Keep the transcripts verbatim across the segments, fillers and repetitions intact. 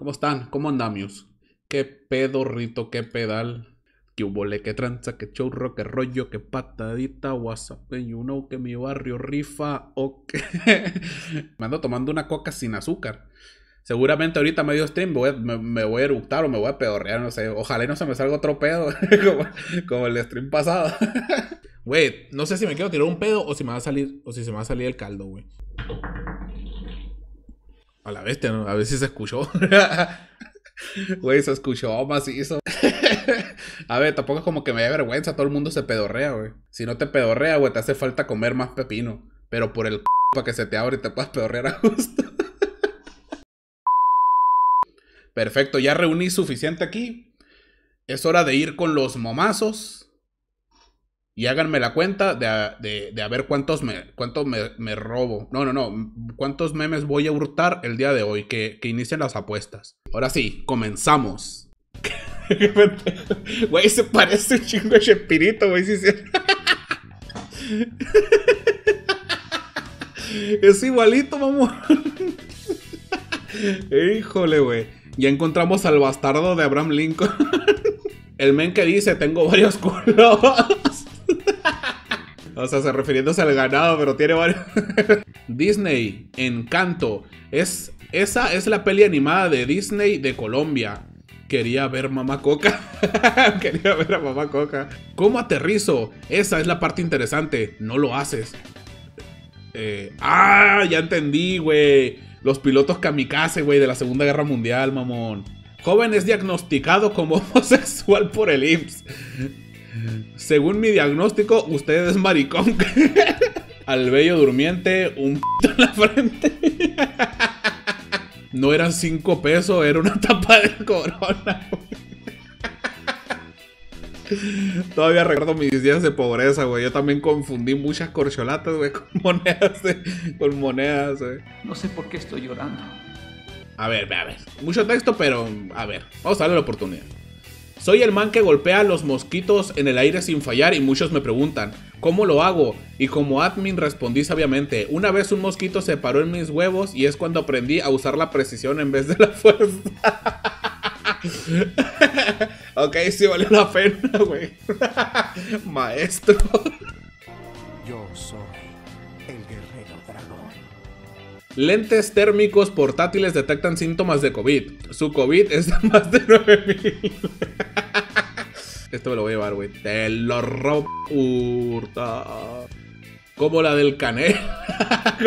¿Cómo están? ¿Cómo andamos? ¿Qué pedorrito? ¿Qué pedal? ¿Qué hubole? ¿Qué tranza? ¿Qué churro? ¿Qué rollo? ¿Qué patadita? WhatsApp, you know, que mi barrio rifa o okay. qué. Me ando tomando una coca sin azúcar. Seguramente ahorita medio stream voy a, me, me voy a eructar o me voy a pedorrear, no sé. Ojalá y no se me salga otro pedo como, como el stream pasado. Güey, no sé si me quiero tirar un pedo o si me va a salir, o si se me va a salir el caldo, güey. A la bestia, ¿no? A ver si se escuchó. Güey, se escuchó macizo. A ver, tampoco es como que me dé vergüenza. Todo el mundo se pedorrea, güey. Si no te pedorrea, güey, te hace falta comer más pepino. Pero por el c*** para que se te abra y te puedas pedorrear a gusto. Perfecto, ya reuní suficiente aquí. Es hora de ir con los momazos. Y háganme la cuenta de, de, de a ver cuántos, me, cuántos me, me robo. No, no, no. Cuántos memes voy a hurtar el día de hoy. Que, que inicien las apuestas. Ahora sí, comenzamos. Güey, se parece un chingo a Chespirito, güey. Sí, sí. Es igualito, mamón. Híjole, güey. Ya encontramos al bastardo de Abraham Lincoln. El men que dice, tengo varios culos. O sea, se refiriéndose al ganado, pero tiene varios. Disney, Encanto. Es, esa es la peli animada de Disney de Colombia. Quería ver Mamá Coca. Quería ver a Mamá Coca. ¿Cómo aterrizo? Esa es la parte interesante. No lo haces. Eh, ¡Ah! Ya entendí, güey. Los pilotos kamikaze, güey, de la Segunda Guerra Mundial, mamón. Joven es diagnosticado como homosexual por el I M S S. Según mi diagnóstico, usted es maricón. Al bello durmiente, un pito en la frente. No eran cinco pesos, era una tapa de corona. Todavía recuerdo mis días de pobreza, güey. Yo también confundí muchas corcholatas, güey, con monedas, wey. Con monedas, güey. No sé por qué estoy llorando. A ver, a ver. Mucho texto, pero a ver. Vamos a darle la oportunidad. Soy el man que golpea a los mosquitos en el aire sin fallar y muchos me preguntan, ¿cómo lo hago? Y como admin respondí sabiamente, una vez un mosquito se paró en mis huevos y es cuando aprendí a usar la precisión en vez de la fuerza. Ok, sí vale la pena, güey. Maestro. Yo soy el guerrero dragón. Lentes térmicos portátiles detectan síntomas de COVID. Su COVID es más de nueve mil. Esto me lo voy a llevar, güey. Te lo robo. Como la del Canelo.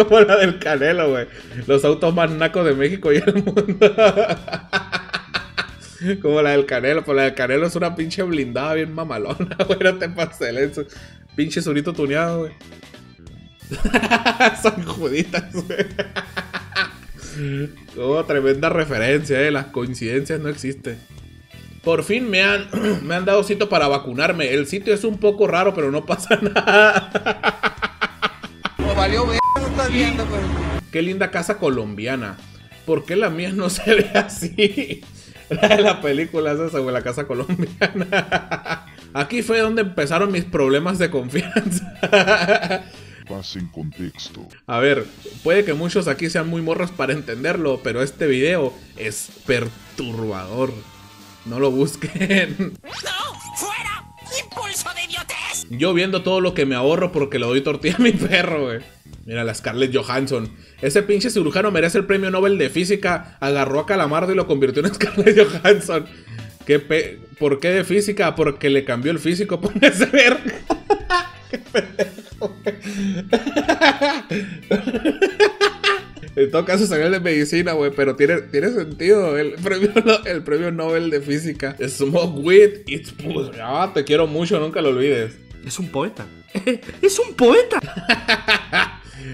Como la del Canelo, güey. Los autos más nacos de México y el mundo. Como la del Canelo. Pero la del Canelo es una pinche blindada bien mamalona, güey. No te pases eso. Pinche surito tuneado, güey. San Juditas, güey. Oh, tremenda referencia, eh. Las coincidencias no existen. Por fin me han, me han dado sitio para vacunarme. El sitio es un poco raro, pero no pasa nada. No valió ver, no estás viendo, pues. Qué linda casa colombiana. ¿Por qué la mía no se ve así? La de la película es esa, güey, la casa colombiana. Aquí fue donde empezaron mis problemas de confianza. Pasen contexto. A ver, puede que muchos aquí sean muy morros para entenderlo, pero este video es perturbador. No lo busquen. ¡No! ¡Fuera! ¡Impulso de idiotez! Yo viendo todo lo que me ahorro porque le doy tortilla a mi perro, güey. Mira la Scarlett Johansson. Ese pinche cirujano merece el premio Nobel de física. Agarró a Calamardo y lo convirtió en Scarlett Johansson. ¿Qué pe... ¿Por qué de física? Porque le cambió el físico por ese verga. ¡Qué pendejo, güey! En todo caso salió el de medicina, güey, pero tiene, tiene sentido el premio, el premio Nobel de física. Smoke weed, it's pussy. Ah, te quiero mucho, nunca lo olvides. Es un poeta. ¡Es un poeta!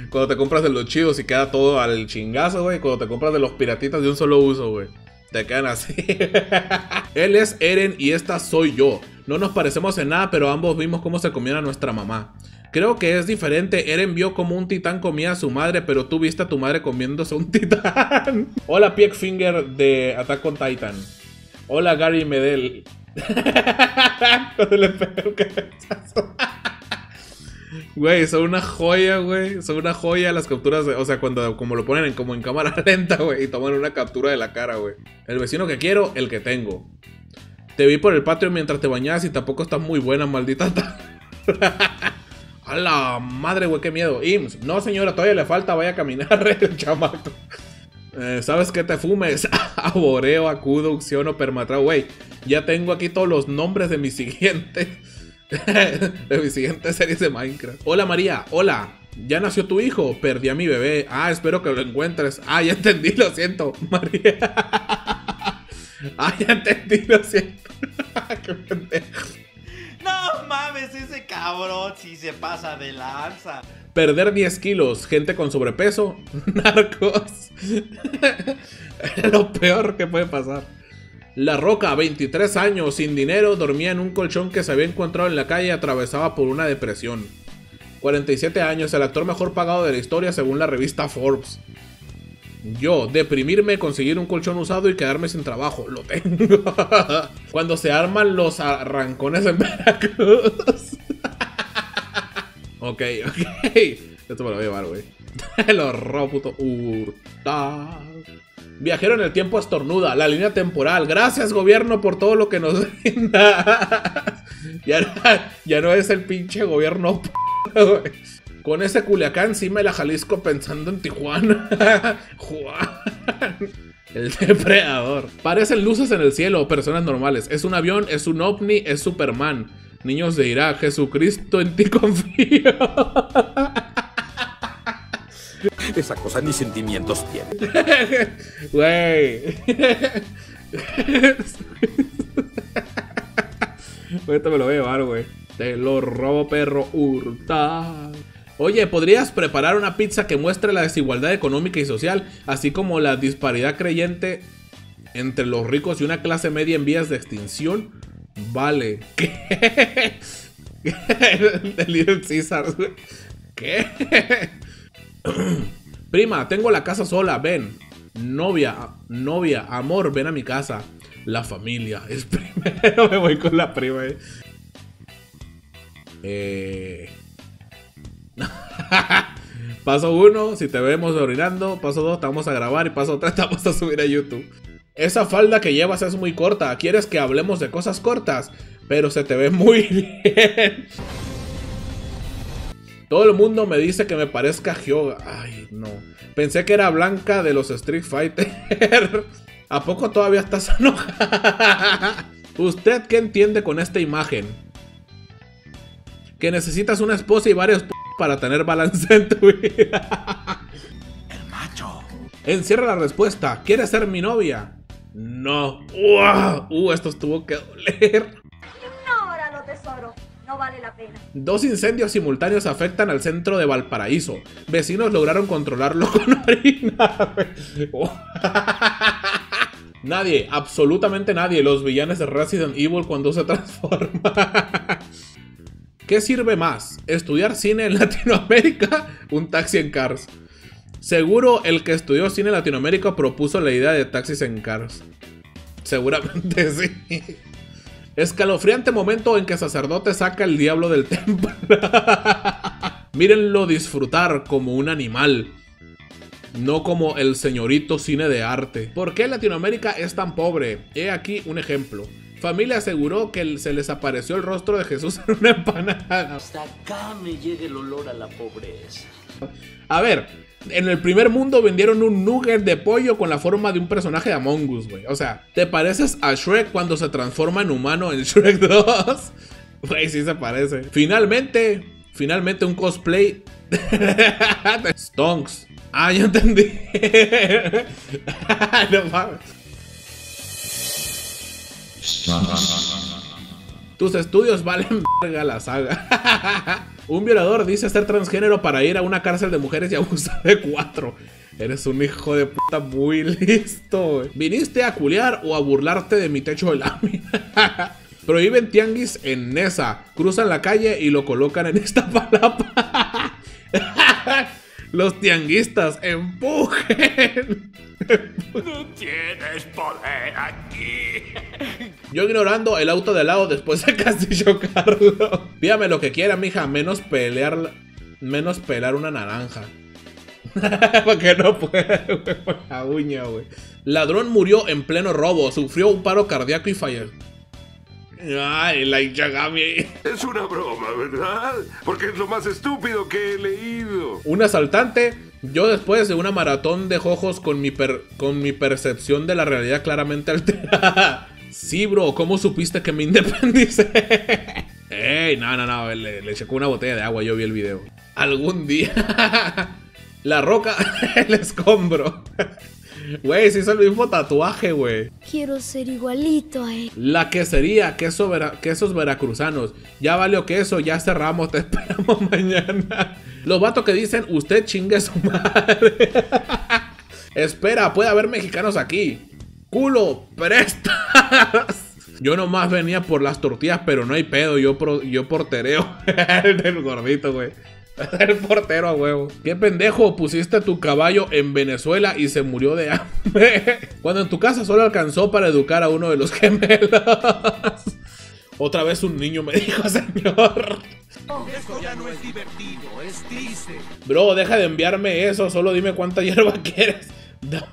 Cuando te compras de los chidos y queda todo al chingazo, güey. Cuando te compras de los piratitas de un solo uso, güey, te quedan así. Él es Eren y esta soy yo. No nos parecemos en nada, pero ambos vimos cómo se comieron a nuestra mamá. Creo que es diferente. Eren vio como un titán comía a su madre, pero tú viste a tu madre comiéndose a un titán. Hola, Pieck Finger de Attack on Titan. Hola, Gary Medel. Güey, son una joya, güey. Son una joya las capturas, de, o sea, cuando como lo ponen en, como en cámara lenta, güey, y toman una captura de la cara, güey. El vecino que quiero, el que tengo. Te vi por el patio mientras te bañabas y tampoco estás muy buena, maldita. A la madre, güey, qué miedo. I M S S, no señora, todavía le falta, vaya a caminar, el chamaco. Eh, ¿Sabes qué te fumes? Aboreo, acudo, ucciono, permatrao. Güey, ya tengo aquí todos los nombres de mis siguientes de mis siguientes series de Minecraft. Hola María, hola. ¿Ya nació tu hijo? Perdí a mi bebé. Ah, espero que lo encuentres. Ah, ya entendí, lo siento, María. Ah, ya entendí, lo siento. Qué pendejo. No mames, ese cabrón sí se pasa de lanza. Perder diez kilos, gente con sobrepeso, narcos. Lo peor que puede pasar. La Roca, veintitrés años, sin dinero, dormía en un colchón que se había encontrado en la calle y atravesaba por una depresión. cuarenta y siete años, el actor mejor pagado de la historia según la revista Forbes. Yo, deprimirme, conseguir un colchón usado y quedarme sin trabajo. Lo tengo. Cuando se arman los arrancones en Veracruz. Ok, ok. Esto me lo voy a llevar, güey. Lo robo, puto. Hurtado. Viajero en el tiempo estornuda. La línea temporal. Gracias, gobierno, por todo lo que nos brinda. Ya, no, ya no es el pinche gobierno, güey. Con ese Culiacán sí me la Jalisco pensando en Tijuana. Juan. El depredador. Parecen luces en el cielo, personas normales. Es un avión, es un ovni, es Superman. Niños de Irak, Jesucristo, en ti confío. Esa cosa ni sentimientos tiene. Güey. Esto me lo voy a llevar, güey. Te lo robo, perro hurtado. Oye, ¿podrías preparar una pizza que muestre la desigualdad económica y social, así como la disparidad creciente entre los ricos y una clase media en vías de extinción? Vale. ¿Qué? De Little Caesar. ¿Qué? Prima, tengo la casa sola, ven. Novia, novia, amor, ven a mi casa. La familia es primero. Me voy con la prima. Eh... eh... Paso uno, si te vemos orinando. Paso dos, te vamos a grabar. Y paso tres, te vamos a subir a YouTube. Esa falda que llevas es muy corta. ¿Quieres que hablemos de cosas cortas? Pero se te ve muy bien. Todo el mundo me dice que me parezca Hyoga. Ay, no. Pensé que era Blanca de los Street Fighter. ¿A poco todavía estás enojada? ¿Usted qué entiende con esta imagen? Que necesitas una esposa y varios p... para tener balance en tu vida. El macho. Encierra la respuesta. ¿Quieres ser mi novia? No. ¡Wow! Uh, esto tuvo que doler. Ignóralo, tesoro. No vale la pena. Dos incendios simultáneos afectan al centro de Valparaíso. Vecinos lograron controlarlo con orina. Nadie, absolutamente nadie. Los villanos de Resident Evil cuando se transforma. ¿Qué sirve más? ¿Estudiar cine en Latinoamérica? Un taxi en Cars. Seguro el que estudió cine en Latinoamérica propuso la idea de taxis en Cars. Seguramente sí. Escalofriante momento en que sacerdote saca el diablo del templo. Mírenlo disfrutar como un animal. No como el señorito cine de arte. ¿Por qué Latinoamérica es tan pobre? He aquí un ejemplo. Familia aseguró que se les apareció el rostro de Jesús en una empanada. Hasta acá me llega el olor a la pobreza. A ver, en el primer mundo vendieron un nugget de pollo con la forma de un personaje de Among Us, güey. O sea, ¿te pareces a Shrek cuando se transforma en humano en Shrek dos? Güey, sí se parece. Finalmente, finalmente un cosplay de Stonks. Ah, ya entendí. No mames. Tus estudios valen verga la saga. Un violador dice ser transgénero para ir a una cárcel de mujeres y abusar de cuatro. Eres un hijo de puta muy listo, wey. ¿Viniste a culiar o a burlarte de mi techo de lámina? Prohíben tianguis en Nesa. Cruzan la calle y lo colocan en esta palapa. Los tianguistas, empujen. No tienes poder aquí. Yo ignorando el auto de lado después de casi chocarlo. Pídame lo que quiera, mija, menos pelear, menos pelar una naranja. Porque no puede, güey, por la uña, güey. Ladrón murió en pleno robo, sufrió un paro cardíaco y falleció. Ay, la Yagami. Es una broma, ¿verdad? Porque es lo más estúpido que he leído. Un asaltante. Yo después de una maratón de jojos con mi, per con mi percepción de la realidad claramente alterada. Sí, bro, ¿cómo supiste que me independicé? Ey, no, no, no, le, le checó una botella de agua, yo vi el video. Algún día. La Roca, el escombro. Güey, se hizo el mismo tatuaje, güey. Quiero ser igualito a él. La quesería, queso vera, quesos veracruzanos. Ya valió queso, ya cerramos, te esperamos mañana. Los vatos que dicen, usted chingue su madre. Espera, puede haber mexicanos aquí. Culo, prestas. Yo nomás venía por las tortillas, pero no hay pedo, yo, pro, yo portereo. El del gordito, güey. El portero a huevo. Qué pendejo, pusiste tu caballo en Venezuela y se murió de hambre. Cuando en tu casa solo alcanzó para educar a uno de los gemelos. Otra vez un niño me dijo, señor. Esto ya no es divertido, es triste. Bro, deja de enviarme eso, solo dime cuánta hierba quieres. Dame,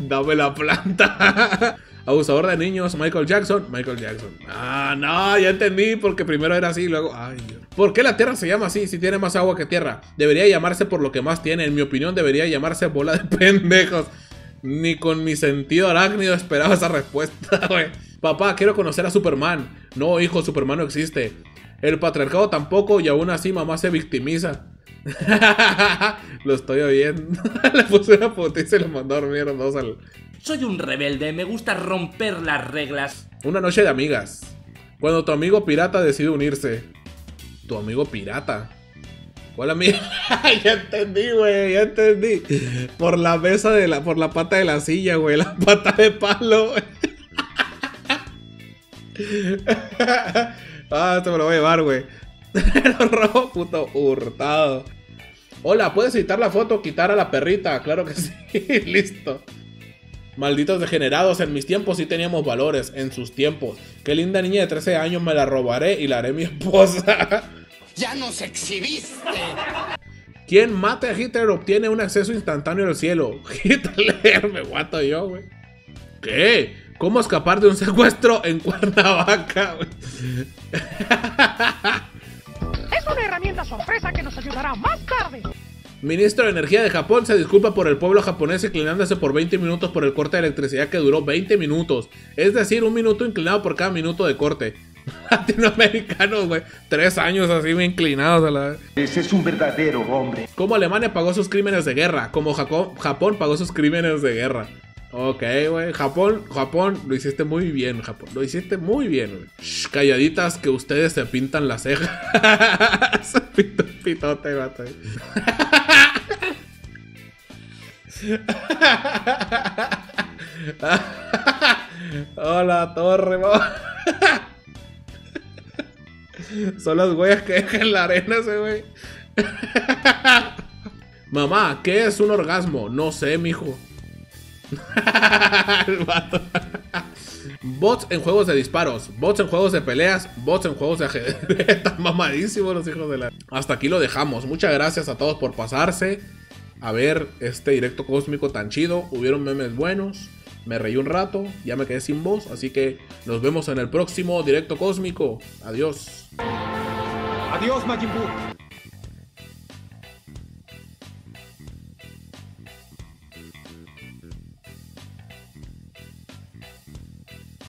dame la planta. Abusador de niños, Michael Jackson. Michael Jackson. Ah, no, ya entendí, porque primero era así y luego... Ay, Dios. ¿Por qué la tierra se llama así si tiene más agua que tierra? Debería llamarse por lo que más tiene. En mi opinión, debería llamarse bola de pendejos. Ni con mi sentido arácnido esperaba esa respuesta, güey. Papá, quiero conocer a Superman. No, hijo, Superman no existe. El patriarcado tampoco y aún así mamá se victimiza. Lo estoy oyendo. Le puse una putiza y le mandó a dormir dos al... Soy un rebelde, me gusta romper las reglas. Una noche de amigas. Cuando tu amigo pirata decide unirse. Tu amigo pirata. ¿Cuál amigo? Ya entendí, güey, ya entendí. Por la mesa de la... Por la pata de la silla, güey. La pata de palo, güey. Ah, esto me lo voy a llevar, güey. Lo robo, puto hurtado. Hola, ¿puedes editar la foto? Quitar a la perrita. Claro que sí, listo. Malditos degenerados, en mis tiempos sí teníamos valores, en sus tiempos. Qué linda niña de trece años, me la robaré y la haré mi esposa. ¡Ya nos exhibiste! Quien mate a Hitler obtiene un acceso instantáneo al cielo. Hitler, me guato yo, güey. ¿Qué? ¿Cómo escapar de un secuestro en Cuernavaca, güey? Es una herramienta sorpresa que nos ayudará más tarde. Ministro de Energía de Japón se disculpa por el pueblo japonés inclinándose por veinte minutos por el corte de electricidad que duró veinte minutos. Es decir, un minuto inclinado por cada minuto de corte. Latinoamericanos, güey. Tres años así bien inclinados a la vez. Ese es un verdadero hombre. Como Alemania pagó sus crímenes de guerra. Como Jaco Japón pagó sus crímenes de guerra. Ok, güey. Japón, Japón, lo hiciste muy bien, Japón. Lo hiciste muy bien, güey. Shh, calladitas que ustedes se pintan las cejas. Pito, pitote, gato. Hola, torre. Son las huellas que dejan la arena ese güey. Mamá, ¿qué es un orgasmo? No sé, mijo. El vato. Bots en juegos de disparos, bots en juegos de peleas, bots en juegos de ajedrez. Están mamadísimos los hijos de la... Hasta aquí lo dejamos, muchas gracias a todos por pasarse a ver este directo cósmico tan chido. Hubieron memes buenos, me reí un rato, ya me quedé sin voz. Así que nos vemos en el próximo directo cósmico. Adiós. Adiós, Majin Buu.